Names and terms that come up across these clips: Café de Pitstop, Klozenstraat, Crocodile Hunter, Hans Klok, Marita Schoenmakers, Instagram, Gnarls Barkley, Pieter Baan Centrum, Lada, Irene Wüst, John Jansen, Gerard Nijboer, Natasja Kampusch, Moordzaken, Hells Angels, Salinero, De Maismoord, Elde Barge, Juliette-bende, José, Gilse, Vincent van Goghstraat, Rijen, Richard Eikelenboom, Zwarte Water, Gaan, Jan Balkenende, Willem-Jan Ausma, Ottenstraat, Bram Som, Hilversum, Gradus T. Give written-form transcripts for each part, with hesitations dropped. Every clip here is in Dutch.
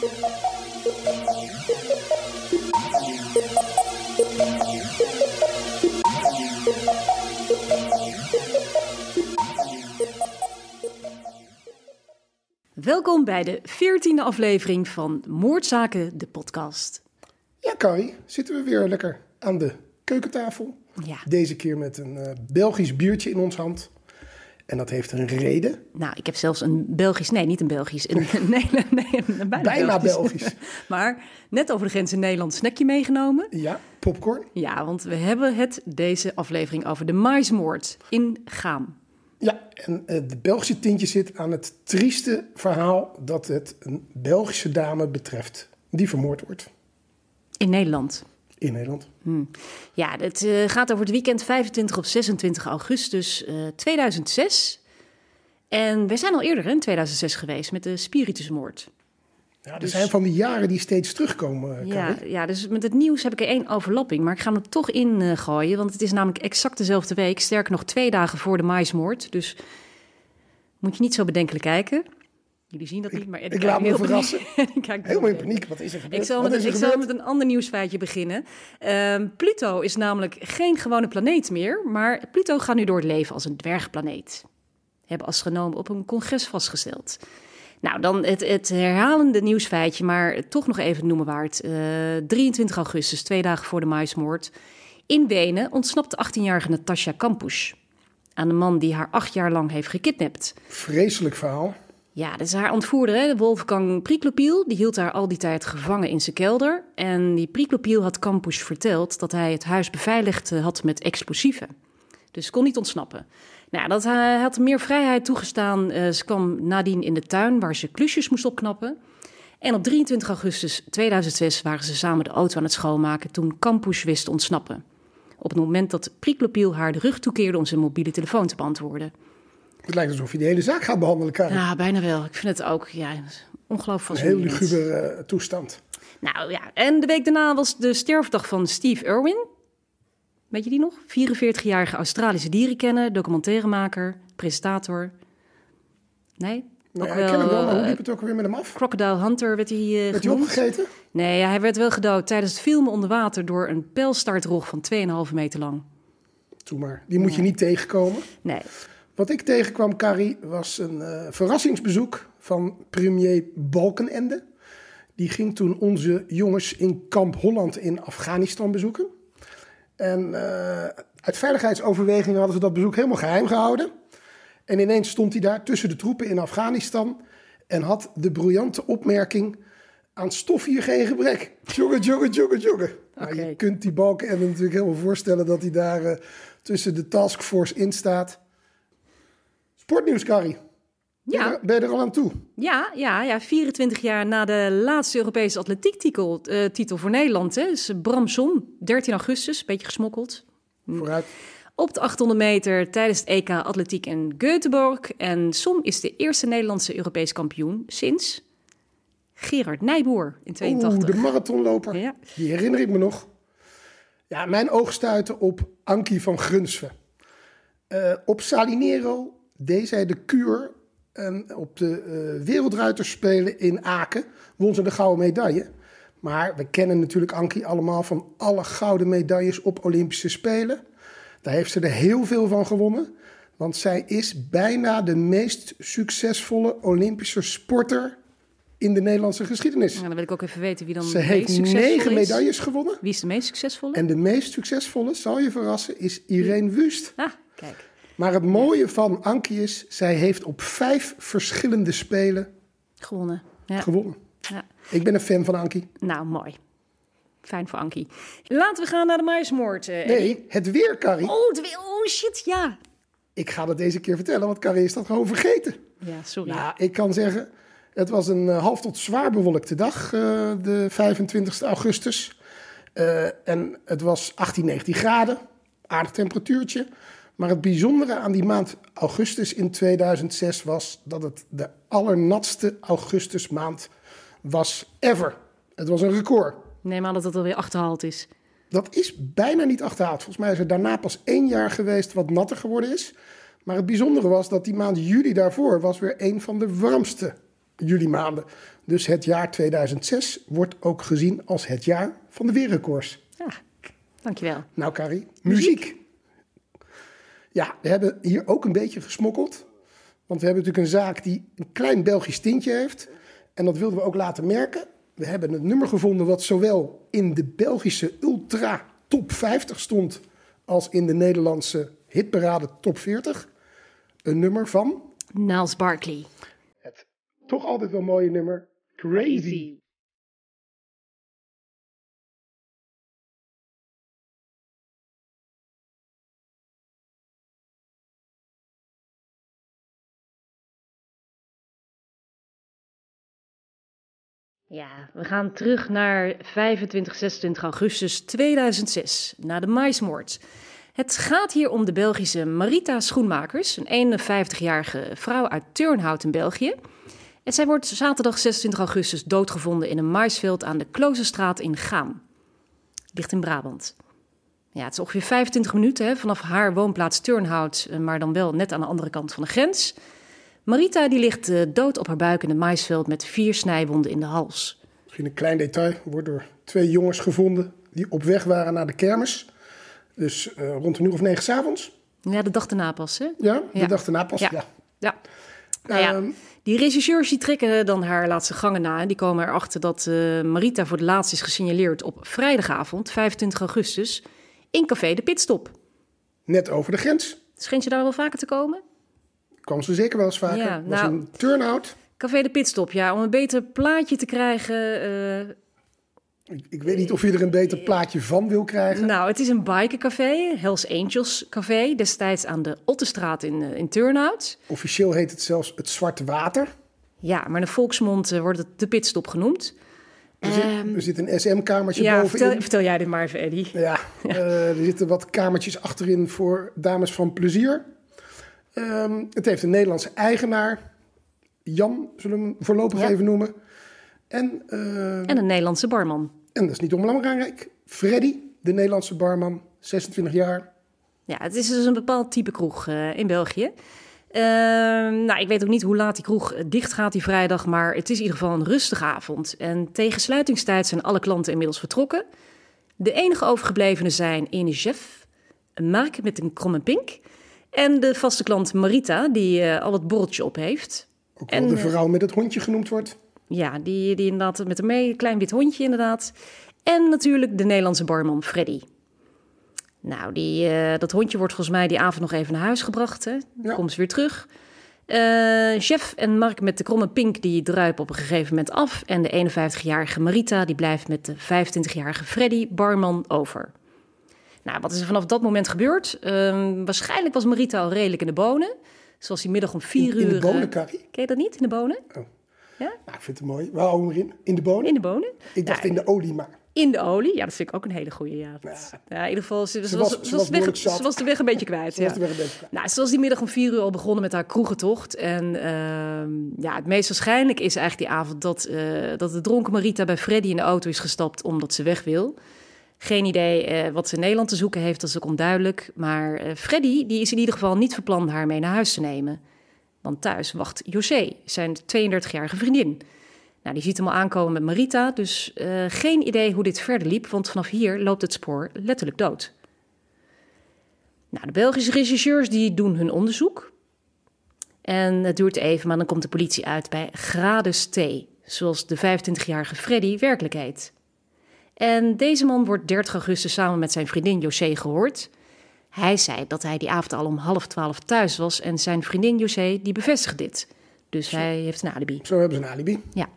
Welkom bij de 14e aflevering van Moordzaken, de podcast. Ja, Carrie, zitten we weer lekker aan de keukentafel. Ja. Deze keer met een Belgisch biertje in ons hand. En dat heeft een reden. Nou, ik heb zelfs een Belgisch... Nee, niet een Belgisch. Bijna Belgisch. Maar net over de grens in Nederland snackje meegenomen. Ja, popcorn. Ja, want we hebben het deze aflevering over de maïsmoord in Gaan. Ja, en de Belgische tintje zit aan het trieste verhaal dat het een Belgische dame betreft die vermoord wordt. In Nederland. In Nederland. Ja, het gaat over het weekend 25 op 26 augustus 2006. En wij zijn al eerder in 2006 geweest met de spiritusmoord. Ja, er zijn van die jaren die steeds terugkomen. Ja, dus met het nieuws heb ik er één overlapping. Maar ik ga hem er toch in gooien, want het is namelijk exact dezelfde week. Sterker nog, 2 dagen voor de maïsmoord. Dus moet je niet zo bedenkelijk kijken. Jullie zien dat niet, maar ik laat me verrassen. Helemaal in paniek, wat is er gebeurd? Ik zal met een ander nieuwsfeitje beginnen. Pluto is namelijk geen gewone planeet meer, maar Pluto gaat nu door het leven als een dwergplaneet. Hebben astronomen op een congres vastgesteld. Nou, dan het herhalende nieuwsfeitje, maar toch nog even noemen waard. 23 augustus, 2 dagen voor de maïsmoord. In Wenen ontsnapt de 18-jarige Natasja Kampusch aan de man die haar 8 jaar lang heeft gekidnapt. Vreselijk verhaal. Ja, dat is haar ontvoerder, hè? Wolfgang Přiklopil. Die hield haar al die tijd gevangen in zijn kelder. En die Priklopil had Kampusch verteld dat hij het huis beveiligd had met explosieven. Dus kon niet ontsnappen. Nou, dat had meer vrijheid toegestaan. Ze kwam nadien in de tuin waar ze klusjes moest opknappen. En op 23 augustus 2006 waren ze samen de auto aan het schoonmaken toen Kampusch wist te ontsnappen. Op het moment dat Priklopil haar de rug toekeerde om zijn mobiele telefoon te beantwoorden. Het lijkt alsof je de hele zaak gaat behandelen, Karin. Ja, bijna wel. Ik vind het ook ongelooflijk. Een heel luguber toestand. Nou ja, en de week daarna was de sterfdag van Steve Irwin. Weet je die nog? 44-jarige Australische dierenkenner, documentairemaker, presentator. Nee? Nou ja, ik ken hem wel, maar hoe liep het ook weer met hem af? Crocodile Hunter werd hij werd genoemd. Werd hij opgegeten? Nee, hij werd wel gedood tijdens het filmen onder water door een pijlstaartrog van 2,5 meter lang. Toe maar, die moet je niet tegenkomen. Nee. Wat ik tegenkwam, Carrie, was een verrassingsbezoek van premier Balkenende. Die ging toen onze jongens in kamp Holland in Afghanistan bezoeken. En uit veiligheidsoverwegingen hadden ze dat bezoek helemaal geheim gehouden. En ineens stond hij daar tussen de troepen in Afghanistan en had de briljante opmerking: aan stof hier geen gebrek. Tjonge. Okay. Nou, je kunt die Balkenende natuurlijk helemaal voorstellen dat hij daar tussen de taskforce in staat. Sportnieuws, Carrie. Ja. Ben je er al aan toe? Ja, 24 jaar na de laatste Europese atletiektitel voor Nederland. Hè, is Bram Som, 13 augustus, een beetje gesmokkeld. Vooruit. Op de 800 meter tijdens het EK Atletiek in Göteborg. En Som is de eerste Nederlandse Europees kampioen sinds Gerard Nijboer in 82. De marathonloper. Ja. Die herinner ik me nog. Ja, mijn oog stuitte op Anky van Grunsven. Op Salinero deed hij de kuur en op de Wereldruiterspelen in Aken won ze de gouden medaille. Maar we kennen natuurlijk Anky allemaal van alle gouden medailles op Olympische Spelen. Daar heeft ze er heel veel van gewonnen. Want zij is bijna de meest succesvolle Olympische sporter in de Nederlandse geschiedenis. Nou, dan wil ik ook even weten wie dan de meest succesvolle is. Ze heeft 9 medailles gewonnen. Wie is de meest succesvolle? En de meest succesvolle, zal je verrassen, is Irene Wüst. Ah, kijk. Maar het mooie van Anky is, zij heeft op 5 verschillende spelen gewonnen. Ja. Ja. Ik ben een fan van Anky. Nou, mooi. Fijn voor Anky. Laten we gaan naar de maïsmoord. Nee, het weer, Carrie. Oh, shit, ja. Ik ga dat deze keer vertellen, want Carrie is dat gewoon vergeten. Ja, sorry. Nou, ik kan zeggen, het was een half tot zwaar bewolkte dag, de 25 augustus. En het was 18, 19 graden. Aardig temperatuurtje. Maar het bijzondere aan die maand augustus in 2006 was dat het de allernatste augustusmaand was ever. Het was een record. Neem aan dat dat alweer achterhaald is. Dat is bijna niet achterhaald. Volgens mij is er daarna pas 1 jaar geweest wat natter geworden is. Maar het bijzondere was dat die maand juli daarvoor was weer een van de warmste juli maanden. Dus het jaar 2006 wordt ook gezien als het jaar van de weerrecords. Ja, dankjewel. Nou, Carrie, muziek. Ja, we hebben hier ook een beetje gesmokkeld. Want we hebben natuurlijk een zaak die een klein Belgisch tintje heeft. En dat wilden we ook laten merken. We hebben het nummer gevonden wat zowel in de Belgische Ultra Top 50 stond als in de Nederlandse hitparade Top 40. Een nummer van Gnarls Barkley. Het toch altijd wel mooie nummer Crazy. Ja, we gaan terug naar 25, 26 augustus 2006, na de maïsmoord. Het gaat hier om de Belgische Marita Schoenmakers, een 51-jarige vrouw uit Turnhout in België. En zij wordt zaterdag 26 augustus doodgevonden in een maïsveld aan de Klozenstraat in Gaan. Ligt in Brabant. Ja, het is ongeveer 25 minuten vanaf haar woonplaats Turnhout, maar dan wel net aan de andere kant van de grens. Marita die ligt dood op haar buik in het maïsveld met 4 snijwonden in de hals. Misschien een klein detail, wordt door 2 jongens gevonden die op weg waren naar de kermis. Dus rond een uur of 9 s'avonds. Ja, de dag erna pas, hè? Ja, de dag erna pas, ja. Nou ja, die rechercheurs die trekken dan haar laatste gangen na. En die komen erachter dat Marita voor de laatst is gesignaleerd op vrijdagavond, 25 augustus, in Café de Pitstop. Net over de grens. Schijnt je daar wel vaker te komen? Kwam ze zeker wel eens vaker. Ja, was een Turnhout. Café de Pitstop, ja. Om een beter plaatje te krijgen. Ik weet niet of je er een beter plaatje van wil krijgen. Nou, het is een bikercafé. Hells Angels café. Destijds aan de Ottenstraat in Turnhout. Officieel heet het zelfs het Zwarte Water. Ja, maar in de volksmond wordt het de Pitstop genoemd. Er zit een SM-kamertje bovenin. Vertel jij dit maar even, Eddie. Ja, er zitten wat kamertjes achterin voor dames van plezier. Het heeft een Nederlandse eigenaar. Jan, zullen we hem voorlopig even noemen. En een Nederlandse barman. En dat is niet onbelangrijk. Freddy, de Nederlandse barman, 26 jaar. Ja, het is dus een bepaald type kroeg in België. Nou, ik weet ook niet hoe laat die kroeg dicht gaat die vrijdag, maar het is in ieder geval een rustige avond. En tegen sluitingstijd zijn alle klanten inmiddels vertrokken. De enige overgeblevenen zijn ene chef, een Mark met een kromme pink, en de vaste klant Marita, die al het borreltje op heeft. Ook wel de vrouw met het hondje genoemd wordt. Ja, die inderdaad met een klein wit hondje inderdaad. En natuurlijk de Nederlandse barman Freddy. Nou, dat hondje wordt volgens mij die avond nog even naar huis gebracht. Hè? Ja. Komt ze weer terug. Chef en Mark met de kromme pink die druipen op een gegeven moment af. En de 51-jarige Marita die blijft met de 25-jarige Freddy barman over. Nou, wat is er vanaf dat moment gebeurd? Waarschijnlijk was Marita al redelijk in de bonen. Zoals die middag om 4 uur... In de bonen, Carrie? Ken je dat niet? In de bonen? Oh. Ja? Nou, ik vind het mooi. Waar houden we erin? In de bonen? In de bonen. Ik dacht in de olie, maar... In de olie? Ja, dat vind ik ook een hele goede. Ja. Ja, in ieder geval, ze was de weg een beetje kwijt. Ze was de weg een beetje kwijt. Nou, ze was die middag om 4 uur al begonnen met haar kroegentocht. En ja, het meest waarschijnlijk is eigenlijk die avond dat de dronken Marita bij Freddy in de auto is gestapt omdat ze weg wil. Geen idee wat ze in Nederland te zoeken heeft, dat is ook onduidelijk. Maar Freddy die is in ieder geval niet van plan haar mee naar huis te nemen. Want thuis wacht José, zijn 32-jarige vriendin. Nou, die ziet hem al aankomen met Marita, dus geen idee hoe dit verder liep, want vanaf hier loopt het spoor letterlijk dood. Nou, de Belgische rechercheurs die doen hun onderzoek. En het duurt even, maar dan komt de politie uit bij Gradus T, zoals de 25-jarige Freddy werkelijk heet. En deze man wordt 30 augustus samen met zijn vriendin José gehoord. Hij zei dat hij die avond al om 11:30 thuis was en zijn vriendin José die bevestigt dit. Dus hij heeft een alibi. Zo hebben ze een alibi. Ja.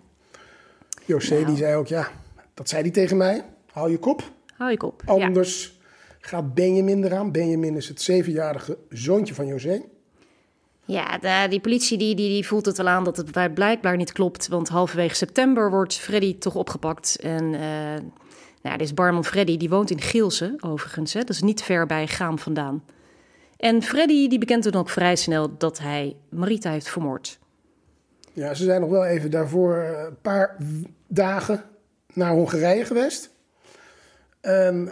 José die zei ook, dat zei hij tegen mij. Hou je kop. Hou je kop. Anders gaat Benjamin eraan. Benjamin is het 7-jarige zoontje van José. Ja, die politie die voelt het wel aan dat het blijkbaar niet klopt. Want halverwege september wordt Freddy toch opgepakt. En dus barman Freddy, die woont in Gilse overigens. Hè? Dat is niet ver bij Gaan vandaan. En Freddy die bekent dan ook vrij snel dat hij Marita heeft vermoord. Ja, ze zijn nog wel even daarvoor een paar dagen naar Hongarije geweest. En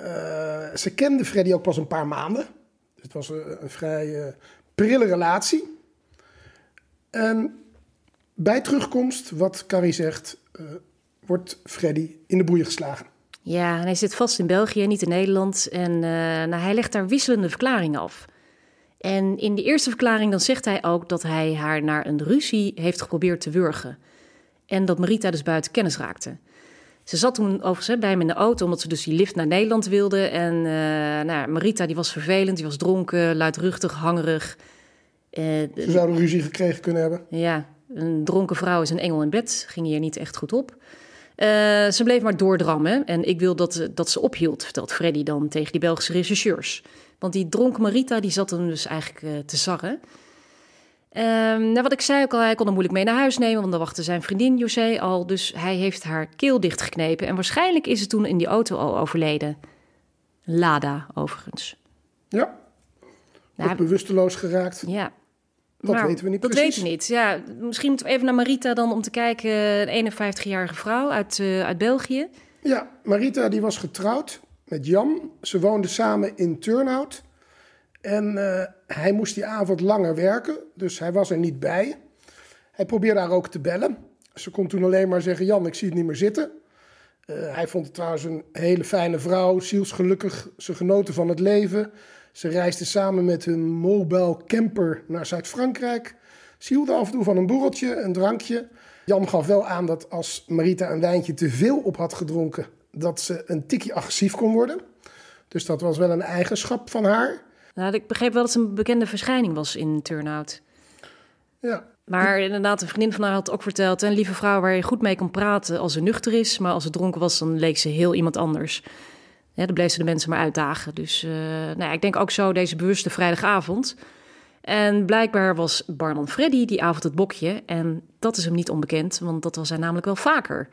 ze kenden Freddy ook pas een paar maanden. Dus het was een vrij prille relatie. En Bij terugkomst, wat Carrie zegt, wordt Freddy in de boeien geslagen. Ja, en hij zit vast in België, niet in Nederland. En hij legt daar wisselende verklaringen af. En in de eerste verklaring dan zegt hij ook dat hij haar naar een ruzie heeft geprobeerd te wurgen. En dat Marita dus buiten kennis raakte. Ze zat toen overigens bij hem in de auto, omdat ze dus die lift naar Nederland wilde. En Marita die was vervelend, die was dronken, luidruchtig, hangerig. Ze zouden ruzie gekregen kunnen hebben. Ja, een dronken vrouw is een engel in bed. Ging hier niet echt goed op. Ze bleef maar doordrammen. En ik wil dat ze ophield, vertelt Freddy dan tegen die Belgische rechercheurs. Want die dronken Marita die zat hem dus eigenlijk te sarren. Wat ik zei ook al, hij kon hem moeilijk mee naar huis nemen, want dan wachtte zijn vriendin José al. Dus hij heeft haar keel dichtgeknepen. En waarschijnlijk is ze toen in die auto al overleden. Lada, overigens. Ja, wordt bewusteloos geraakt. Ja. Dat weten we niet precies. Dat weten we niet, ja. Misschien moeten we even naar Marita dan om te kijken. Een 51-jarige vrouw uit België. Ja, Marita die was getrouwd met Jan. Ze woonden samen in Turnhout. En hij moest die avond langer werken, dus hij was er niet bij. Hij probeerde haar ook te bellen. Ze kon toen alleen maar zeggen, Jan, ik zie het niet meer zitten. Hij vond het trouwens een hele fijne vrouw, zielsgelukkig. Ze genoten van het leven. Ze reisden samen met hun mobile camper naar Zuid-Frankrijk. Ze hielden af en toe van een borreltje, een drankje. Jan gaf wel aan dat als Marita een wijntje te veel op had gedronken, dat ze een tikje agressief kon worden. Dus dat was wel een eigenschap van haar. Nou, ik begreep wel dat ze een bekende verschijning was in Turnhout. Ja. Maar inderdaad, een vriendin van haar had ook verteld, een lieve vrouw waar je goed mee kan praten als ze nuchter is. Maar als ze dronken was, dan leek ze heel iemand anders. Ja, dan bleef ze de mensen maar uitdagen. Dus ik denk ook zo deze bewuste vrijdagavond. En blijkbaar was barman Freddy die avond het bokje. En dat is hem niet onbekend, want dat was hij namelijk wel vaker.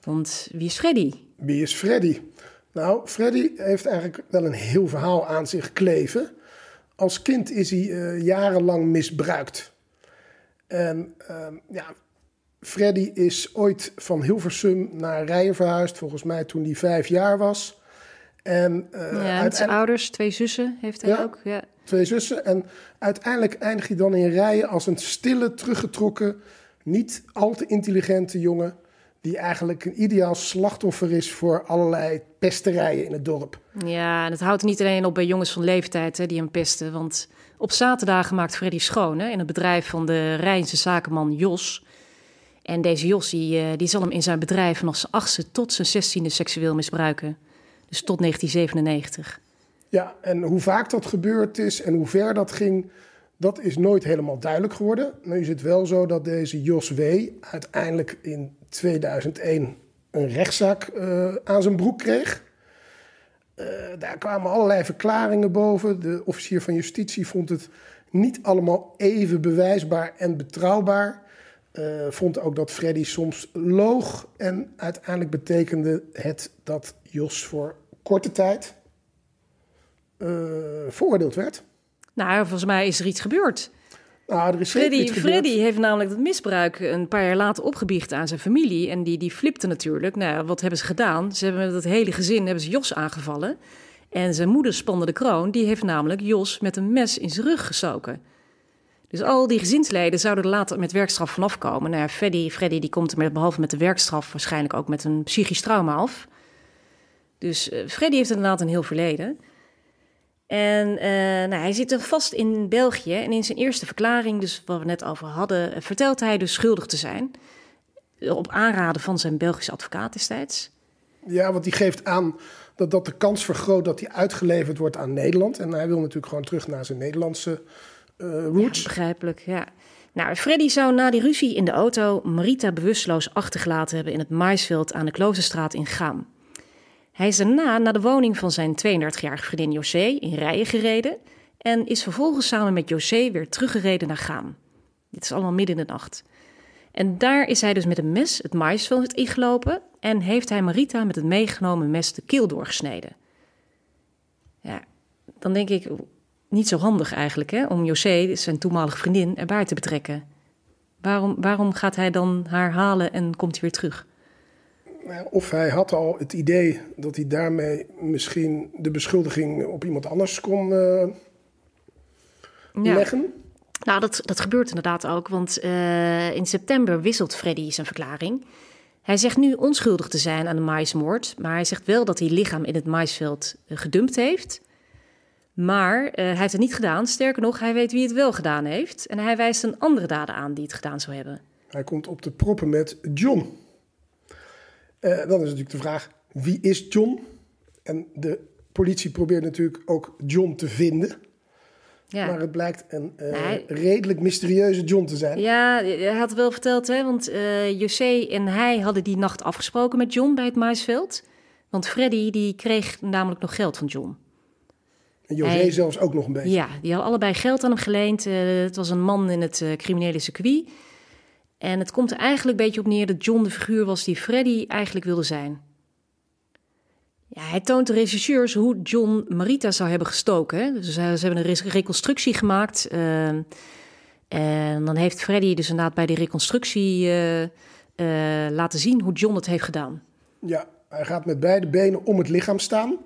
Want wie is Freddy? Wie is Freddy? Nou, Freddy heeft eigenlijk wel een heel verhaal aan zich kleven. Als kind is hij jarenlang misbruikt. En Freddy is ooit van Hilversum naar Rijen verhuisd, volgens mij toen hij 5 jaar was. En zijn ouders, 2 zussen heeft hij ook. Ja. 2 zussen. En uiteindelijk eindigt hij dan in Rijen als een stille, teruggetrokken, niet al te intelligente jongen, die eigenlijk een ideaal slachtoffer is voor allerlei pesterijen in het dorp. Ja, en het houdt niet alleen op bij jongens van leeftijd hè, die hem pesten. Want op zaterdagen maakt Freddy schoon hè, in het bedrijf van de Rijnse zakenman Jos. En deze Jos die zal hem in zijn bedrijf vanaf zijn 8e tot zijn 16e seksueel misbruiken. Dus tot 1997. Ja, en hoe vaak dat gebeurd is en hoe ver dat ging, dat is nooit helemaal duidelijk geworden. Nu is het wel zo dat deze Jos W. uiteindelijk in 2001 een rechtszaak aan zijn broek kreeg. Daar kwamen allerlei verklaringen boven. De officier van justitie vond het niet allemaal even bewijsbaar en betrouwbaar. Vond ook dat Freddy soms loog. En uiteindelijk betekende het dat Jos voor korte tijd veroordeeld werd. Nou, volgens mij is er iets gebeurd. Nou, er is Freddy heeft namelijk dat misbruik een paar jaar later opgebiecht aan zijn familie. En die flipte natuurlijk. Nou, wat hebben ze gedaan? Ze hebben met het hele gezin Jos aangevallen. En zijn moeder spande de kroon. Die heeft namelijk Jos met een mes in zijn rug gestoken. Dus al die gezinsleden zouden er later met werkstraf vanaf komen. Nou, Freddy die komt er behalve met de werkstraf waarschijnlijk ook met een psychisch trauma af. Dus Freddy heeft inderdaad een heel verleden. En hij zit er vast in België. En in zijn eerste verklaring, dus wat we net over hadden, vertelt hij dus schuldig te zijn. Op aanraden van zijn Belgische advocaat destijds. Ja, want die geeft aan dat de kans vergroot dat hij uitgeleverd wordt aan Nederland. En hij wil natuurlijk gewoon terug naar zijn Nederlandse roots. Ja, begrijpelijk, ja. Nou, Freddy zou na die ruzie in de auto Marita bewusteloos achtergelaten hebben in het maïsveld aan de Klozenstraat in Gaan. Hij is daarna naar de woning van zijn 32-jarige vriendin José in Rijen gereden en is vervolgens samen met José weer teruggereden naar Gaan. Dit is allemaal midden in de nacht. En daar is hij dus met een mes het maïsveld ingelopen en heeft hij Marita met het meegenomen mes de keel doorgesneden. Ja, dan denk ik, niet zo handig eigenlijk hè, om José, zijn toenmalige vriendin, erbij te betrekken. Waarom gaat hij dan haar halen en komt hij weer terug? Of hij had al het idee dat hij daarmee misschien de beschuldiging op iemand anders kon leggen. Nou, dat gebeurt inderdaad ook, want in september wisselt Freddy zijn verklaring. Hij zegt nu onschuldig te zijn aan de maïsmoord, maar hij zegt wel dat hij lichaam in het maïsveld gedumpt heeft. Maar hij heeft het niet gedaan. Sterker nog, hij weet wie het wel gedaan heeft. En hij wijst een andere dader aan die het gedaan zou hebben. Hij komt op de proppen met John. Dan is natuurlijk de vraag, wie is John? En de politie probeert natuurlijk ook John te vinden. Ja. Maar het blijkt een redelijk mysterieuze John te zijn. Ja, hij had wel verteld, hè, want José en hij hadden die nacht afgesproken met John bij het maïsveld. Want Freddy die kreeg namelijk nog geld van John. En José zelfs ook nog een beetje. Ja, die had allebei geld aan hem geleend. Het was een man in het criminele circuit. En het komt er eigenlijk een beetje op neer dat John de figuur was die Freddy eigenlijk wilde zijn. Ja, hij toont de regisseurs hoe John Marita zou hebben gestoken. Hè? Dus ze hebben een reconstructie gemaakt. En dan heeft Freddy dus inderdaad bij die reconstructie laten zien hoe John het heeft gedaan. Ja, hij gaat met beide benen om het lichaam staan.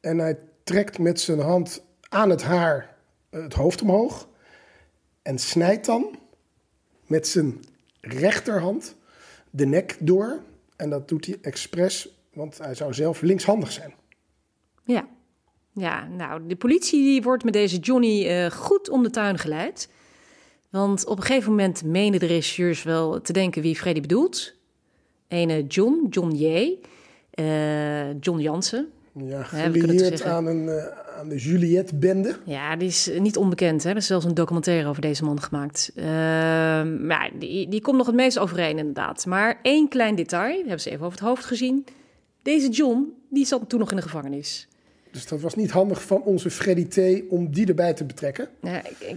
En hij trekt met zijn hand aan het haar het hoofd omhoog. En snijdt dan met zijn rechterhand de nek door. En dat doet hij expres, want hij zou zelf linkshandig zijn. Ja, nou, de politie die wordt met deze Johnny goed om de tuin geleid. Want op een gegeven moment menen de regisseurs wel te denken wie Freddy bedoelt. Ene John J. John Jansen. Ja, gelieerd aan de Juliette-bende. Ja, die is niet onbekend. Hè? Er is zelfs een documentaire over deze man gemaakt. Maar die komt nog het meest overeen inderdaad. Maar één klein detail, dat hebben ze even over het hoofd gezien. Deze John, die zat toen nog in de gevangenis. Dus dat was niet handig van onze Freddy T. om die erbij te betrekken.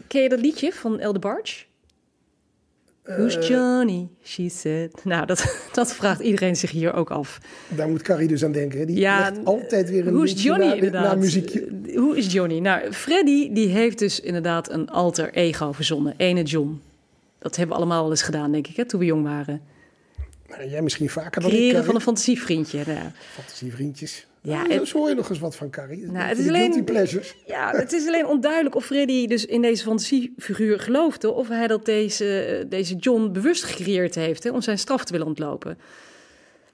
Ken je dat liedje van Elde Barge? Who's Johnny, she said. Nou, dat vraagt iedereen zich hier ook af. Daar moet Carrie dus aan denken. Die legt altijd weer een liedje naar muziekje. Hoe is Johnny? Nou, Freddy die heeft dus inderdaad een alter ego verzonnen. Ene John. Dat hebben we allemaal wel eens gedaan, denk ik, hè, toen we jong waren. Nou, jij misschien vaker dan ik, Carrie. Heren van een fantasievriendje. Ja. Fantasievriendjes. Ja, nou, zo hoor je nog eens wat van Carrie. Nou, het is alleen onduidelijk of Freddy dus in deze fantasiefiguur geloofde, of hij dat deze John bewust gecreëerd heeft, hè, om zijn straf te willen ontlopen.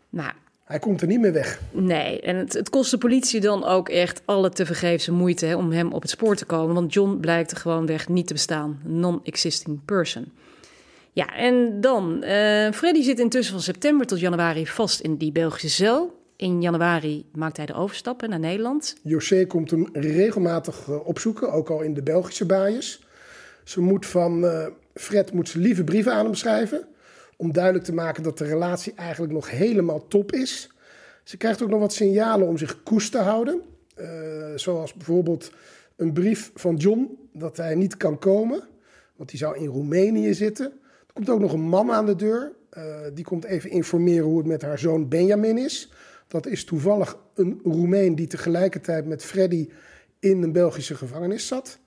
Nou, hij komt er niet meer weg. Nee, en het kost de politie dan ook echt alle tevergeefse moeite, hè, om hem op het spoor te komen. Want John blijkt er gewoon weg niet te bestaan. Non-existing person. Ja, en dan. Freddy zit intussen van september tot januari vast in die Belgische cel. In januari maakt hij de overstap naar Nederland. José komt hem regelmatig opzoeken, ook al in de Belgische baaiers. Fred moet zijn lieve brieven aan hem schrijven, om duidelijk te maken dat de relatie eigenlijk nog helemaal top is. Ze krijgt ook nog wat signalen om zich koest te houden. Zoals bijvoorbeeld een brief van John dat hij niet kan komen, want die zou in Roemenië zitten. Er komt ook nog een man aan de deur. Die komt even informeren hoe het met haar zoon Benjamin is. Dat is toevallig een Roemeen die tegelijkertijd met Freddy in een Belgische gevangenis zat.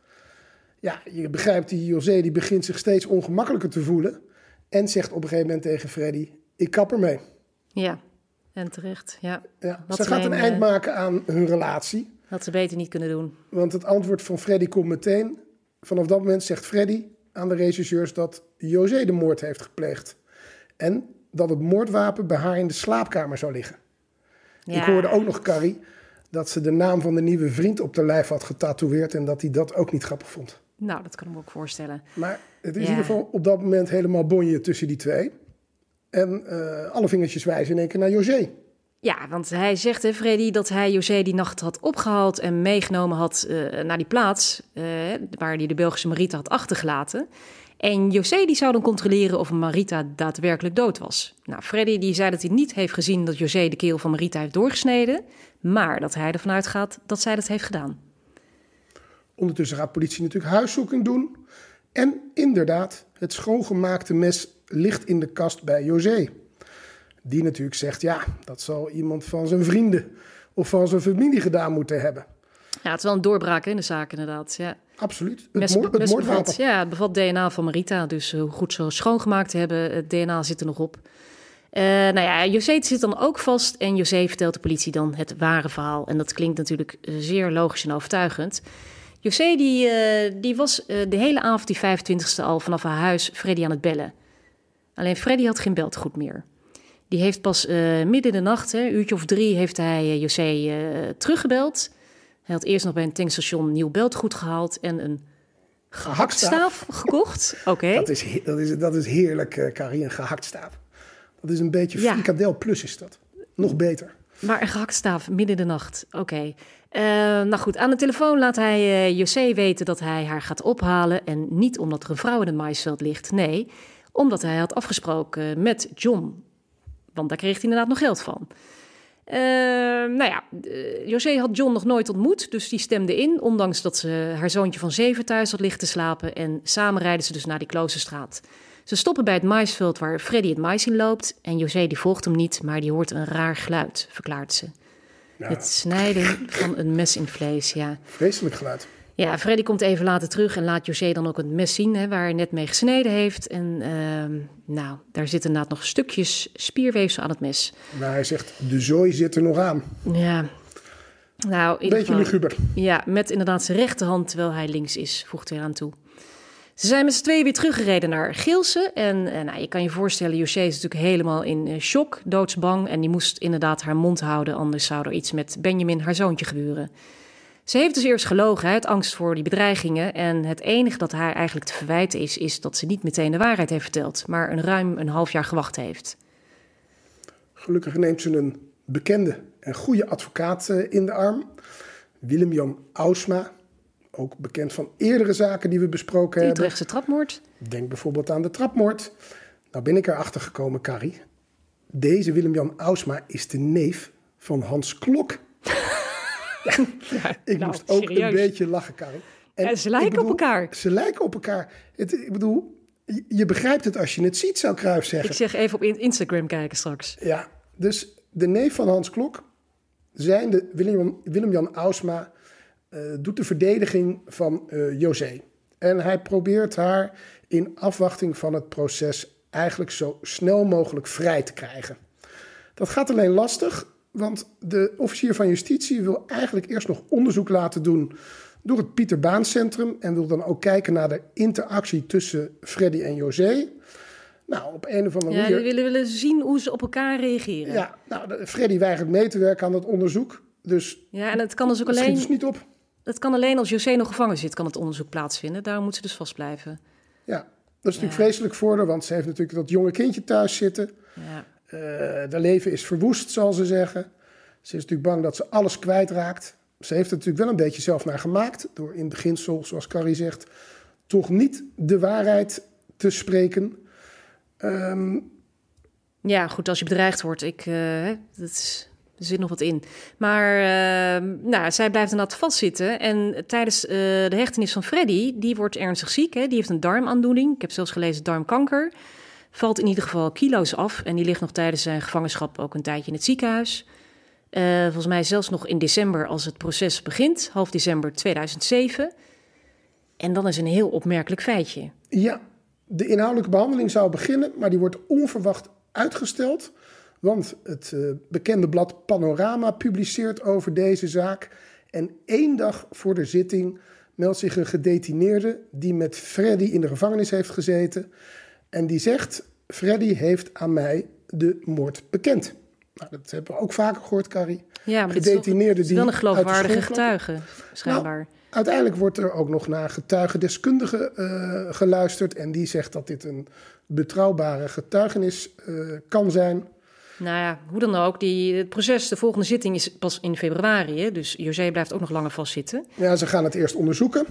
Ja, je begrijpt, die José die begint zich steeds ongemakkelijker te voelen. En zegt op een gegeven moment tegen Freddy, ik kap ermee. Ja, en terecht. Ja. Ze gaat een eind maken aan hun relatie. Had ze beter niet kunnen doen. Want het antwoord van Freddy komt meteen. Vanaf dat moment zegt Freddy aan de regisseurs dat José de moord heeft gepleegd. En dat het moordwapen bij haar in de slaapkamer zou liggen. Ja. Ik hoorde ook nog, Carrie, dat ze de naam van de nieuwe vriend op de lijf had getatoeëerd en dat hij dat ook niet grappig vond. Nou, dat kan ik me ook voorstellen. Maar het is in ieder geval op dat moment helemaal bonje tussen die twee. En alle vingertjes wijzen in één keer naar José. Ja, want hij zegt, hè, Freddy, dat hij José die nacht had opgehaald en meegenomen had naar die plaats waar hij de Belgische Marita had achtergelaten. En José die zou dan controleren of Marita daadwerkelijk dood was. Nou, Freddy die zei dat hij niet heeft gezien dat José de keel van Marita heeft doorgesneden, maar dat hij ervan uitgaat dat zij dat heeft gedaan. Ondertussen gaat de politie natuurlijk huiszoeking doen. En inderdaad, het schoongemaakte mes ligt in de kast bij José. Die natuurlijk zegt, ja, dat zal iemand van zijn vrienden of van zijn familie gedaan moeten hebben. Ja, het is wel een doorbraak in de zaak inderdaad, ja. Absoluut. Het bevat DNA van Marita. Dus hoe goed ze schoongemaakt hebben, het DNA zit er nog op. José zit dan ook vast en José vertelt de politie dan het ware verhaal. En dat klinkt natuurlijk zeer logisch en overtuigend. José die was de hele avond, die 25e, al vanaf haar huis Freddy aan het bellen. Alleen Freddy had geen beltegoed meer. Die heeft pas midden de nacht, een uurtje of 3, heeft hij José teruggebeld. Hij had eerst nog bij een tankstation nieuw beltegoed gehaald en een gehaktstaaf gekocht. Okay. Dat is heerlijk, Carrie, een gehaktstaaf. Dat is een beetje frikandel plus is dat. Nog beter. Maar een gehaktstaaf, midden in de nacht. Oké. Nou goed, aan de telefoon laat hij José weten dat hij haar gaat ophalen. En niet omdat er een vrouw in het maïsveld ligt. Nee, omdat hij had afgesproken met John. Want daar kreeg hij inderdaad nog geld van. José had John nog nooit ontmoet, dus die stemde in. Ondanks dat ze haar zoontje van 7 thuis had liggen te slapen. En samen rijden ze dus naar die Klozenstraat. Ze stoppen bij het maïsveld waar Freddy het mais in loopt. En José die volgt hem niet, maar die hoort een raar geluid, verklaart ze. Ja. Het snijden van een mes in vlees, ja. Vreselijk geluid. Ja, Freddy komt even later terug en laat José dan ook het mes zien, hè, waar hij net mee gesneden heeft. En daar zitten inderdaad nog stukjes spierweefsel aan het mes. Maar hij zegt, de zooi zit er nog aan. Ja. Nou, in beetje luguber. Ja, met inderdaad zijn rechterhand, terwijl hij links is, voegt hij eraan toe. Ze zijn met z'n tweeën weer teruggereden naar Gilse. En je kan je voorstellen, José is natuurlijk helemaal in shock, doodsbang. En die moest inderdaad haar mond houden, anders zou er iets met Benjamin, haar zoontje, gebeuren. Ze heeft dus eerst gelogen uit angst voor die bedreigingen. En het enige dat haar eigenlijk te verwijten is, is dat ze niet meteen de waarheid heeft verteld. Maar ruim een half jaar gewacht heeft. Gelukkig neemt ze een bekende en goede advocaat in de arm. Willem-Jan Ausma. Ook bekend van eerdere zaken die we besproken hebben. De Utrechtse trapmoord. Denk bijvoorbeeld aan de trapmoord. Nou ben ik erachter gekomen, Carrie. Deze Willem-Jan Ausma is de neef van Hans Klok. Ik moest ook serieus een beetje lachen, Carrie. En ze lijken op elkaar. Ze lijken op elkaar. Je begrijpt het als je het ziet, zou Cruijff zeggen. Ik zeg even op Instagram kijken straks. Ja, dus de neef van Hans Klok, zijnde Willem-Jan Ausma, doet de verdediging van José. En hij probeert haar in afwachting van het proces eigenlijk zo snel mogelijk vrij te krijgen. Dat gaat alleen lastig, want de officier van justitie wil eigenlijk eerst nog onderzoek laten doen door het Pieter Baan Centrum en wil dan ook kijken naar de interactie tussen Freddy en José. Nou, op een of andere manier... Ja, willen zien hoe ze op elkaar reageren. Ja, nou, Freddy weigert mee te werken aan dat onderzoek. Dus ja, en het kan dus ook alleen... dus niet op. Het kan alleen als José nog gevangen zit, kan het onderzoek plaatsvinden. Daarom moet ze dus vast blijven. Ja, dat is natuurlijk vreselijk voor haar, want ze heeft natuurlijk dat jonge kindje thuis zitten. Ja. Haar leven is verwoest, zal ze zeggen. Ze is natuurlijk bang dat ze alles kwijtraakt. Ze heeft er natuurlijk wel een beetje zelf naar gemaakt, door in beginsel, zoals Carrie zegt, toch niet de waarheid te spreken. Ja, goed, als je bedreigd wordt, er zit nog wat in. Maar zij blijft inderdaad vastzitten. En tijdens de hechtenis van Freddy, die wordt ernstig ziek. Hè? Die heeft een darmaandoening. Ik heb zelfs gelezen darmkanker. Valt in ieder geval kilo's af. En die ligt nog tijdens zijn gevangenschap ook een tijdje in het ziekenhuis. Volgens mij zelfs nog in december als het proces begint. Half december 2007. En dan is een heel opmerkelijk feitje. Ja, de inhoudelijke behandeling zou beginnen, maar die wordt onverwacht uitgesteld. Want het bekende blad Panorama publiceert over deze zaak. En 1 dag voor de zitting meldt zich een gedetineerde die met Freddy in de gevangenis heeft gezeten. En die zegt, Freddy heeft aan mij de moord bekend. Nou, dat hebben we ook vaker gehoord, Carrie. Ja, maar gedetineerde dit is wel een geloofwaardige getuige, schijnbaar. Nou, uiteindelijk wordt er ook nog naar getuigendeskundige geluisterd. En die zegt dat dit een betrouwbare getuigenis kan zijn. Nou ja, hoe dan ook, het proces, de volgende zitting is pas in februari. Hè? Dus José blijft ook nog langer vastzitten. Ja, ze gaan het eerst onderzoeken.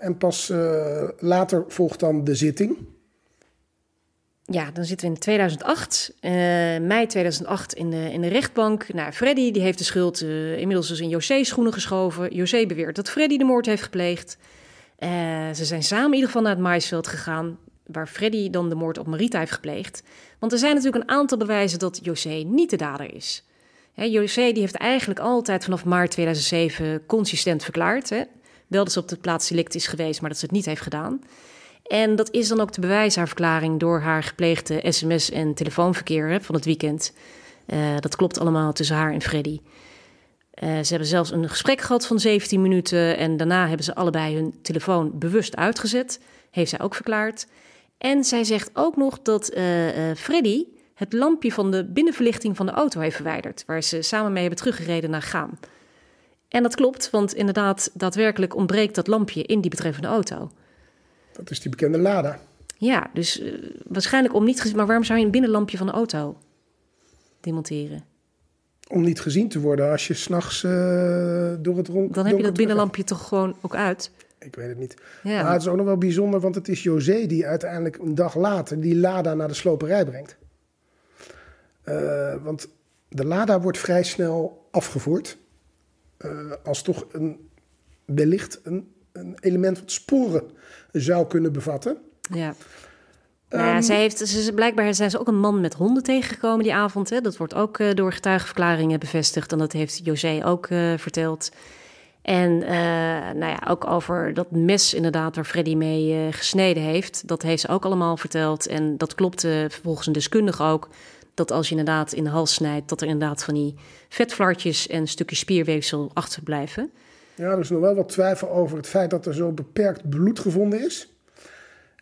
En pas later volgt dan de zitting. Ja, dan zitten we in 2008. Mei 2008 in de rechtbank. Nou, Freddy die heeft de schuld inmiddels dus in José's schoenen geschoven. José beweert dat Freddy de moord heeft gepleegd. Ze zijn samen in ieder geval naar het maïsveld gegaan, waar Freddy dan de moord op Marita heeft gepleegd. Want er zijn natuurlijk een aantal bewijzen dat José niet de dader is. Hè, José die heeft eigenlijk altijd vanaf maart 2007 consistent verklaard. Hè? Wel dat ze op de plaats delict is geweest, maar dat ze het niet heeft gedaan. En dat is dan ook te bewijzen, haar verklaring, door haar gepleegde sms- en telefoonverkeer hè, van het weekend. Dat klopt allemaal tussen haar en Freddy. Ze hebben zelfs een gesprek gehad van 17 minuten... en daarna hebben ze allebei hun telefoon bewust uitgezet. Heeft zij ook verklaard. En zij zegt ook nog dat Freddy het lampje van de binnenverlichting van de auto heeft verwijderd... waar ze samen mee hebben teruggereden naar Gaan. En dat klopt, want inderdaad daadwerkelijk ontbreekt dat lampje in die betreffende auto. Dat is die bekende Lada. Ja, dus waarschijnlijk om niet gezien... maar waarom zou je een binnenlampje van de auto demonteren? Om niet gezien te worden als je s'nachts door het rond... Dan heb je dat binnenlampje toch gewoon ook uit? Ik weet het niet. Ja. Maar het is ook nog wel bijzonder, want het is José die uiteindelijk een dag later... die Lada naar de sloperij brengt. Want de Lada wordt vrij snel afgevoerd... als toch wellicht een element wat sporen zou kunnen bevatten. Ja. Ja, blijkbaar zijn ze ook een man met honden tegengekomen die avond. Hè? Dat wordt ook door getuigenverklaringen bevestigd. En dat heeft José ook verteld. En ook over dat mes inderdaad waar Freddy mee gesneden heeft. Dat heeft ze ook allemaal verteld. En dat klopt volgens een deskundige ook. Dat als je inderdaad in de hals snijdt... dat er inderdaad van die vetvlartjes en een stukje spierweefsel achterblijven. Ja, er is nog wel wat twijfel over het feit dat er zo beperkt bloed gevonden is.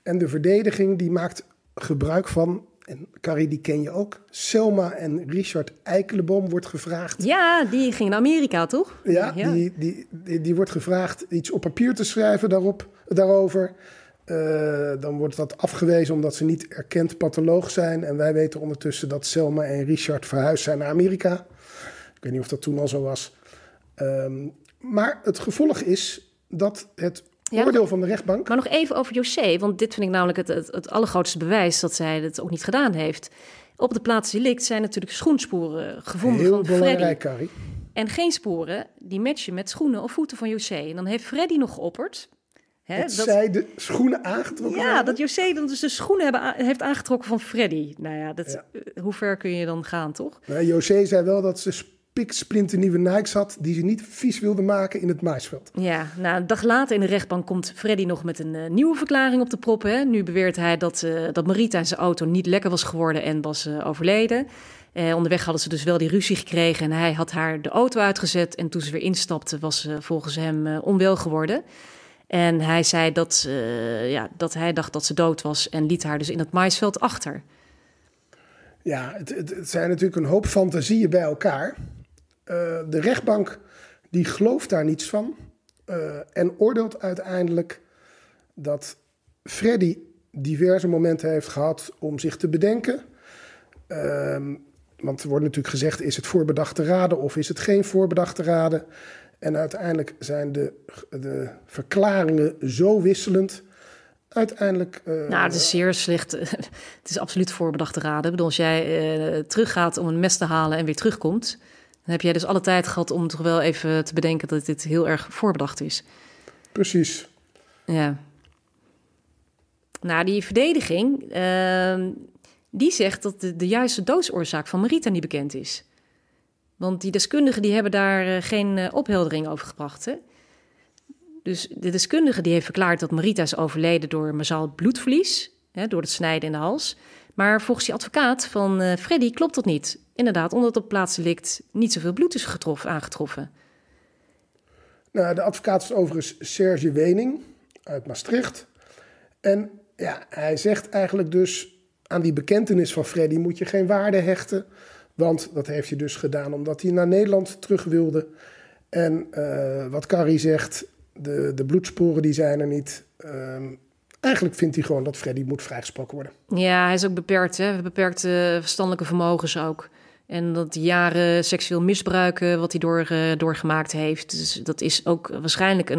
En de verdediging die maakt gebruik van, en Carrie die ken je ook... Selma en Richard Eikelenboom wordt gevraagd... Ja, die ging naar Amerika, toch? Ja, ja. Die wordt gevraagd iets op papier te schrijven daarover... dan wordt dat afgewezen omdat ze niet erkend patholoog zijn. En wij weten ondertussen dat Selma en Richard verhuisd zijn naar Amerika. Ik weet niet of dat toen al zo was. Maar het gevolg is dat het oordeel van de rechtbank... Maar nog even over José, want dit vind ik namelijk het allergrootste bewijs... dat zij het ook niet gedaan heeft. Op de plaats delict zijn natuurlijk schoensporen gevonden heel van Freddy. Heel belangrijk, Carrie. En geen sporen die matchen met schoenen of voeten van José. En dan heeft Freddy nog geopperd... dat zij de schoenen aangetrokken hebben? Ja, dat José dan dus de schoenen heeft aangetrokken van Freddy. Nou ja, hoe ver kun je dan gaan, toch? Nou, José zei wel dat ze spiksplinternieuwe Nikes had... die ze niet vies wilde maken in het maisveld. Ja, nou, een dag later in de rechtbank komt Freddy nog met een nieuwe verklaring op de prop. Hè? Nu beweert hij dat Marita in zijn auto niet lekker was geworden en was overleden. Onderweg hadden ze dus wel die ruzie gekregen... en hij had haar de auto uitgezet... en toen ze weer instapte was ze volgens hem onwel geworden... En hij zei dat hij dacht dat ze dood was... en liet haar dus in het maïsveld achter. Ja, het zijn natuurlijk een hoop fantasieën bij elkaar. De rechtbank die gelooft daar niets van... en oordeelt uiteindelijk dat Freddy diverse momenten heeft gehad... om zich te bedenken. Want er wordt natuurlijk gezegd, is het voorbedacht te raden... of is het geen voorbedacht te raden... En uiteindelijk zijn de verklaringen zo wisselend. Uiteindelijk... het is zeer slecht. Het is absoluut voorbedacht te raden. Ik bedoel, als jij teruggaat om een mes te halen en weer terugkomt... dan heb jij dus alle tijd gehad om toch wel even te bedenken... dat dit heel erg voorbedacht is. Precies. Ja. Nou, die verdediging... die zegt dat de juiste doodsoorzaak van Marita niet bekend is... Want die deskundigen die hebben daar geen opheldering over gebracht. Hè? Dus de deskundige die heeft verklaard dat Marita is overleden door mazaal bloedverlies. Hè, door het snijden in de hals. Maar volgens die advocaat van Freddy klopt dat niet. Inderdaad, omdat op plaatsdelict niet zoveel bloed is aangetroffen. Nou, de advocaat is overigens Serge Wening uit Maastricht. En ja, hij zegt eigenlijk dus aan die bekentenis van Freddy moet je geen waarde hechten... Want dat heeft hij dus gedaan omdat hij naar Nederland terug wilde. En wat Carrie zegt, de bloedsporen die zijn er niet. Eigenlijk vindt hij gewoon dat Freddy moet vrijgesproken worden. Ja, hij is ook beperkt. Hè? Beperkte verstandelijke vermogens ook. En dat jaren seksueel misbruiken wat hij doorgemaakt heeft. Dus dat is ook waarschijnlijk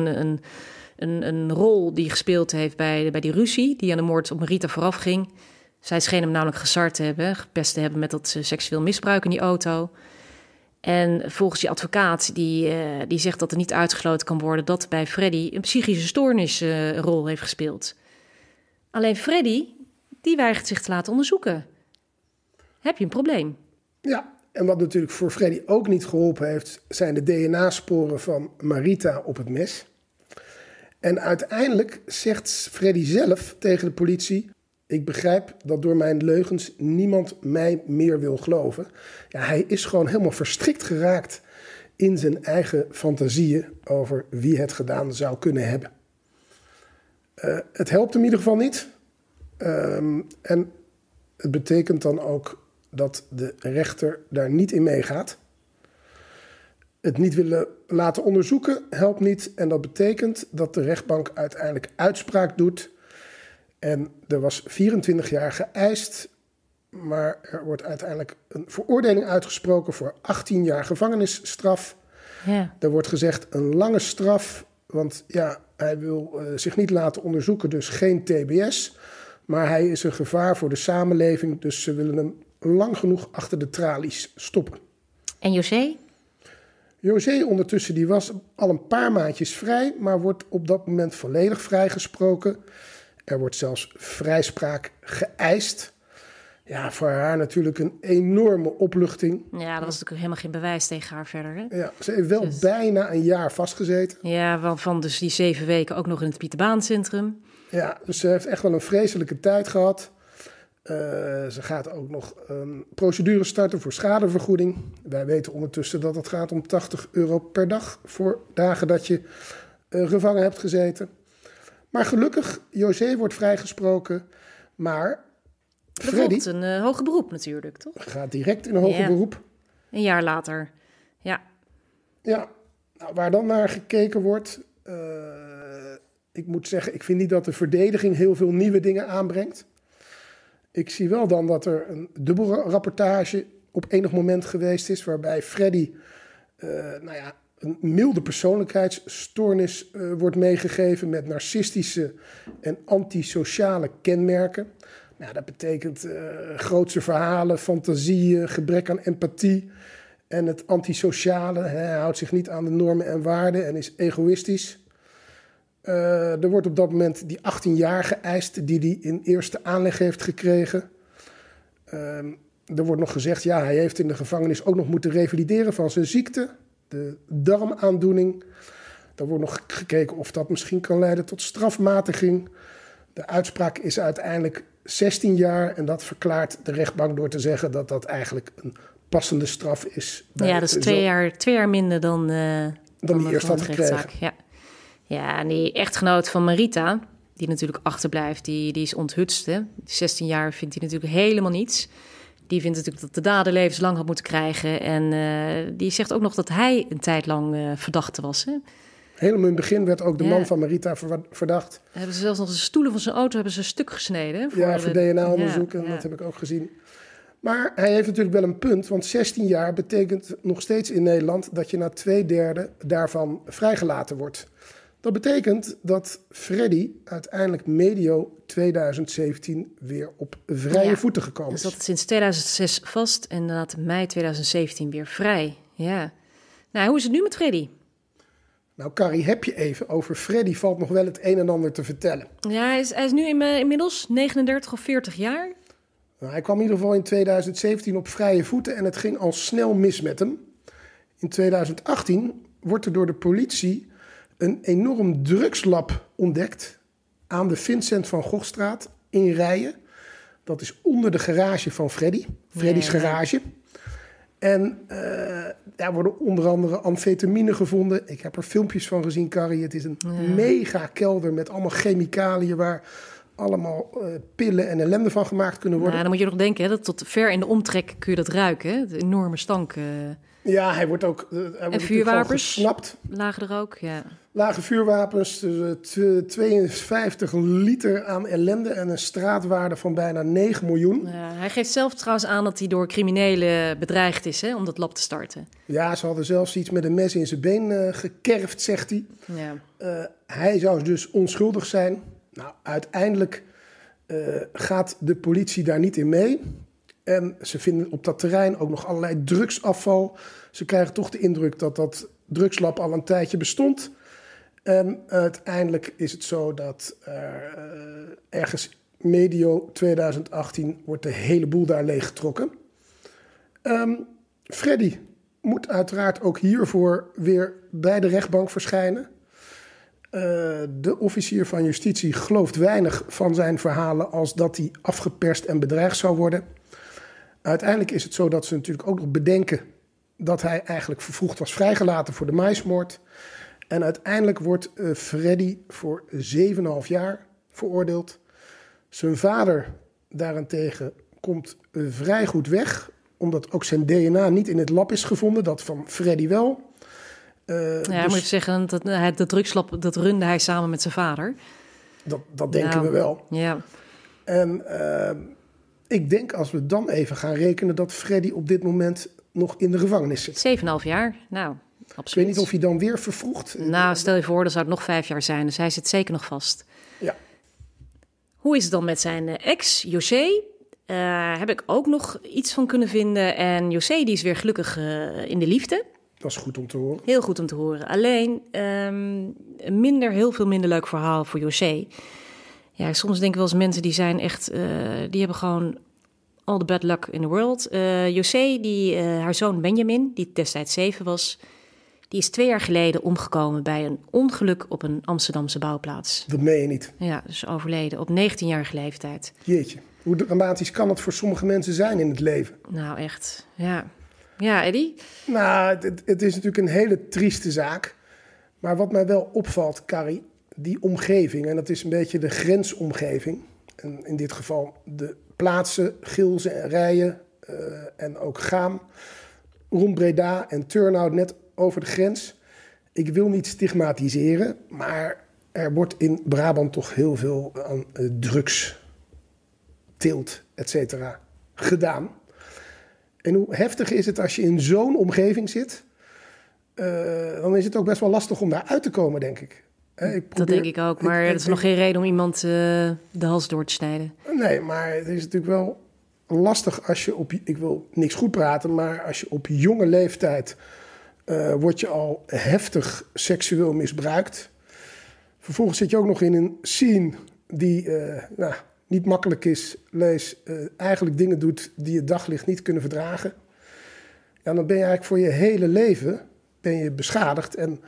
een rol die gespeeld heeft bij die ruzie... die aan de moord op Marita vooraf ging... Zij scheen hem namelijk gezard te hebben, gepest te hebben met dat seksueel misbruik in die auto. En volgens die advocaat, die zegt dat er niet uitgesloten kan worden... dat bij Freddy een psychische stoornis een rol heeft gespeeld. Alleen Freddy, die weigert zich te laten onderzoeken. Heb je een probleem? Ja, en wat natuurlijk voor Freddy ook niet geholpen heeft... zijn de DNA-sporen van Marita op het mes. En uiteindelijk zegt Freddy zelf tegen de politie... Ik begrijp dat door mijn leugens niemand mij meer wil geloven. Ja, hij is gewoon helemaal verstrikt geraakt in zijn eigen fantasieën over wie het gedaan zou kunnen hebben. Het helpt hem in ieder geval niet. En het betekent dan ook dat de rechter daar niet in meegaat. Het niet willen laten onderzoeken helpt niet. En dat betekent dat de rechtbank uiteindelijk uitspraak doet. En er was 24 jaar geëist, maar er wordt uiteindelijk een veroordeling uitgesproken voor 18 jaar gevangenisstraf. Ja. Er wordt gezegd een lange straf, want ja, hij wil zich niet laten onderzoeken, dus geen TBS. Maar hij is een gevaar voor de samenleving, dus ze willen hem lang genoeg achter de tralies stoppen. En José? José ondertussen, die was al een paar maandjes vrij, maar wordt op dat moment volledig vrijgesproken. Er wordt zelfs vrijspraak geëist. Ja, voor haar natuurlijk een enorme opluchting. Ja, dat was natuurlijk helemaal geen bewijs tegen haar verder. Hè? Ja, ze heeft wel bijna een jaar vastgezeten. Ja, waarvan dus die 7 weken ook nog in het Pieter Baan Centrum. Ja, dus ze heeft echt wel een vreselijke tijd gehad. Ze gaat ook nog procedures starten voor schadevergoeding. Wij weten ondertussen dat het gaat om €80 per dag voor dagen dat je gevangen hebt gezeten. Maar gelukkig, José wordt vrijgesproken, maar Freddy een hoger beroep natuurlijk, toch? Gaat direct in een hoger beroep. Een jaar later, ja. Ja, nou, waar dan naar gekeken wordt... ik moet zeggen, ik vind niet dat de verdediging heel veel nieuwe dingen aanbrengt. Ik zie wel dan dat er een dubbelrapportage op enig moment geweest is... waarbij Freddy een milde persoonlijkheidsstoornis wordt meegegeven... met narcistische en antisociale kenmerken. Nou, dat betekent grootse verhalen, fantasieën, gebrek aan empathie... en het antisociale. Hij houdt zich niet aan de normen en waarden en is egoïstisch... er wordt op dat moment die 18 jaar geëist die hij in eerste aanleg heeft gekregen. Er wordt nog gezegd, ja, hij heeft in de gevangenis ook nog moeten revalideren van zijn ziekte. De darmaandoening. Er wordt nog gekeken of dat misschien kan leiden tot strafmatiging. De uitspraak is uiteindelijk 16 jaar. En dat verklaart de rechtbank door te zeggen dat dat eigenlijk een passende straf is. Ja, dat is twee jaar minder dan hij eerst had gekregen. Ja. Ja, en die echtgenoot van Marita, die natuurlijk achterblijft, die is onthutst. Hè? 16 jaar vindt hij natuurlijk helemaal niets. Die vindt natuurlijk dat de dader levenslang had moeten krijgen. En die zegt ook nog dat hij een tijd lang verdachte was. Hè? Helemaal in het begin werd ook de man van Marita verdacht. Hebben ze zelfs nog de stoelen van zijn auto stuk gesneden. Voor DNA-onderzoek, en dat heb ik ook gezien. Maar hij heeft natuurlijk wel een punt, want 16 jaar betekent nog steeds in Nederland... dat je na 2/3 daarvan vrijgelaten wordt... Dat betekent dat Freddy uiteindelijk medio 2017 weer op vrije voeten gekomen is. Hij zat sinds 2006 vast en dan had mei 2017 weer vrij. Ja. Nou, hoe is het nu met Freddy? Nou, Carrie, heb je even. Over Freddy valt nog wel het een en ander te vertellen. Ja, hij is nu inmiddels 39 of 40 jaar. Nou, hij kwam in ieder geval in 2017 op vrije voeten en het ging al snel mis met hem. In 2018 wordt er door de politie... een enorm drugslab ontdekt aan de Vincent van Goghstraat in Rijen. Dat is onder de garage van Freddy, Freddy's garage. En daar worden onder andere amfetamine gevonden. Ik heb er filmpjes van gezien, Carrie. Het is een mega kelder met allemaal chemicaliën waar allemaal pillen en ellende van gemaakt kunnen worden. Nou, dan moet je nog denken, hè, dat tot ver in de omtrek kun je dat ruiken. Hè? De enorme stank. Ja, hij wordt ook en vuurwapens gesnapt. Lagen er ook, ja. Lage vuurwapens, 52 liter aan ellende en een straatwaarde van bijna 9 miljoen. Hij geeft zelf trouwens aan dat hij door criminelen bedreigd is, hè, om dat lab te starten. Ja, ze hadden zelfs iets met een mes in zijn been gekerfd, zegt hij. Ja. Hij zou dus onschuldig zijn. Nou, uiteindelijk gaat de politie daar niet in mee. En ze vinden op dat terrein ook nog allerlei drugsafval. Ze krijgen toch de indruk dat dat drugslab al een tijdje bestond. En uiteindelijk is het zo dat ergens medio 2018 wordt de hele boel daar leeggetrokken. Freddy moet uiteraard ook hiervoor weer bij de rechtbank verschijnen. De officier van justitie gelooft weinig van zijn verhalen... als dat hij afgeperst en bedreigd zou worden... Uiteindelijk is het zo dat ze natuurlijk ook nog bedenken dat hij eigenlijk vervroegd was vrijgelaten voor de maïsmoord. En uiteindelijk wordt Freddy voor 7,5 jaar veroordeeld. Zijn vader daarentegen komt vrij goed weg, omdat ook zijn DNA niet in het lab is gevonden, dat van Freddy wel. Dus... moet ik zeggen, dat drugslab dat runde hij samen met zijn vader. Dat denken we wel. Ja. En ik denk als we dan even gaan rekenen dat Freddy op dit moment nog in de gevangenis zit. 7,5 jaar, nou, absoluut. Ik weet niet of hij dan weer vervroegd... Nou, stel je voor, dan zou het nog 5 jaar zijn. Dus hij zit zeker nog vast. Ja. Hoe is het dan met zijn ex, José? Heb ik ook nog iets van kunnen vinden. En José, die is weer gelukkig in de liefde. Dat is goed om te horen. Heel goed om te horen. Alleen, heel veel minder leuk verhaal voor José. Ja, soms denk ik wel eens mensen die zijn echt... die hebben gewoon all the bad luck in the world. José, haar zoon Benjamin, die destijds 7 was... die is 2 jaar geleden omgekomen bij een ongeluk op een Amsterdamse bouwplaats. Dat meen je niet. Ja, dus overleden op 19-jarige leeftijd. Jeetje, hoe dramatisch kan het voor sommige mensen zijn in het leven? Nou, echt, ja... Ja, Eddie? Nou, het is natuurlijk een hele trieste zaak. Maar wat mij wel opvalt, Carrie, die omgeving... en dat is een beetje de grensomgeving. En in dit geval de plaatsen, Gilse en Rijen en ook Gaan. Rond Breda en Turnhout net over de grens. Ik wil niet stigmatiseren, maar er wordt in Brabant toch heel veel aan drugs, teelt, et cetera, gedaan... En hoe heftig is het als je in zo'n omgeving zit... dan is het ook best wel lastig om daar uit te komen, denk ik. Dat denk ik ook, maar dat is nog geen reden om iemand de hals door te snijden. Nee, maar het is natuurlijk wel lastig als je op... Ik wil niks goed praten, maar als je op jonge leeftijd... word je al heftig seksueel misbruikt. Vervolgens zit je ook nog in een scene die... niet makkelijk is, eigenlijk dingen doet die het daglicht niet kunnen verdragen. Ja, dan ben je eigenlijk voor je hele leven ben je beschadigd. En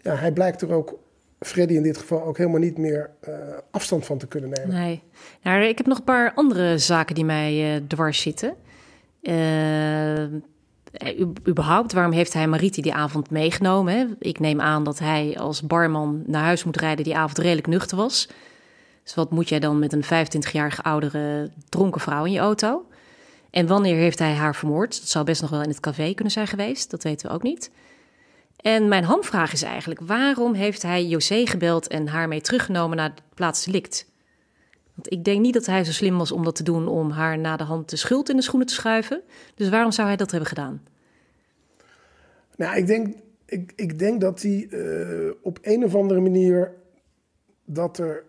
ja, hij blijkt er ook, Freddy in dit geval, ook helemaal niet meer afstand van te kunnen nemen. Nee, nou, ik heb nog een paar andere zaken die mij dwars zitten. Überhaupt, waarom heeft hij Marita die avond meegenomen? Hè? Ik neem aan dat hij als barman naar huis moet rijden die avond redelijk nuchter was... Dus wat moet jij dan met een 25-jarige oudere dronken vrouw in je auto? En wanneer heeft hij haar vermoord? Dat zou best nog wel in het café kunnen zijn geweest. Dat weten we ook niet. En mijn hamvraag is eigenlijk... waarom heeft hij José gebeld en haar mee teruggenomen naar het plaatsdelict? Want ik denk niet dat hij zo slim was om dat te doen... om haar na de hand de schuld in de schoenen te schuiven. Dus waarom zou hij dat hebben gedaan? Nou, ik denk dat hij op een of andere manier... dat er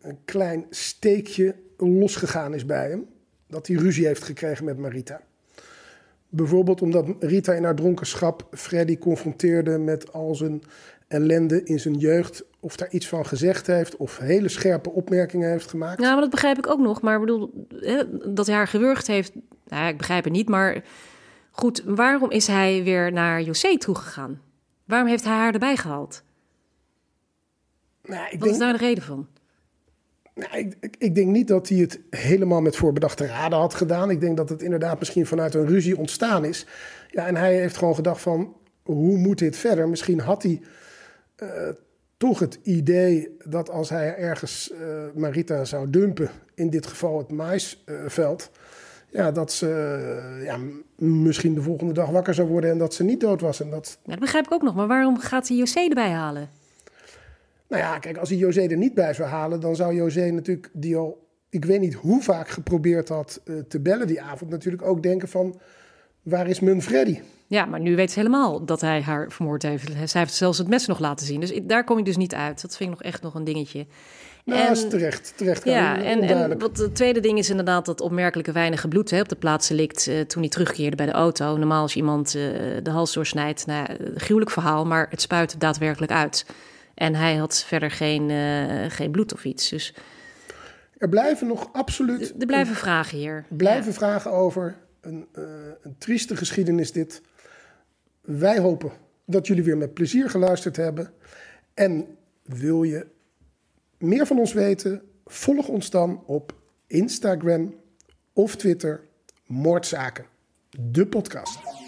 een klein steekje losgegaan is bij hem. Dat hij ruzie heeft gekregen met Marita. Bijvoorbeeld omdat Marita in haar dronkenschap... Freddy confronteerde met al zijn ellende in zijn jeugd. Of daar iets van gezegd heeft. Of hele scherpe opmerkingen heeft gemaakt. Ja, maar dat begrijp ik ook nog. Maar ik bedoel, dat hij haar gewurgd heeft... Nou, ik begrijp het niet, maar... Goed, waarom is hij weer naar José toegegaan? Waarom heeft hij haar erbij gehaald? Nou, wat is daar de reden van? Nou, ik denk niet dat hij het helemaal met voorbedachte raden had gedaan. Ik denk dat het inderdaad misschien vanuit een ruzie ontstaan is. Ja, en hij heeft gewoon gedacht van, hoe moet dit verder? Misschien had hij toch het idee dat als hij ergens Marita zou dumpen... in dit geval het maïsveld... dat ze misschien de volgende dag wakker zou worden... en dat ze niet dood was. En dat... Ja, dat begrijp ik ook nog, maar waarom gaat hij José erbij halen? Nou ja, kijk, als hij José er niet bij zou halen... dan zou José natuurlijk, die al ik weet niet hoe vaak geprobeerd had te bellen die avond... natuurlijk ook denken van, waar is mijn Freddy? Ja, maar nu weet ze helemaal dat hij haar vermoord heeft. Zij heeft zelfs het mes nog laten zien. Dus daar kom ik dus niet uit. Dat vind ik nog echt nog een dingetje. Nou, en, dat is terecht. Ja, en wat het tweede ding is inderdaad dat opmerkelijke weinige bloed op de plaats ligt... toen hij terugkeerde bij de auto. Normaal als iemand de hals doorsnijdt, gruwelijk verhaal... maar het spuit daadwerkelijk uit... En hij had verder geen bloed of iets. Dus... Er blijven nog absoluut... Er blijven vragen hier. Vragen over. Een trieste geschiedenis dit. Wij hopen dat jullie weer met plezier geluisterd hebben. En wil je meer van ons weten? Volg ons dan op Instagram of Twitter. Moordzaken, de podcast.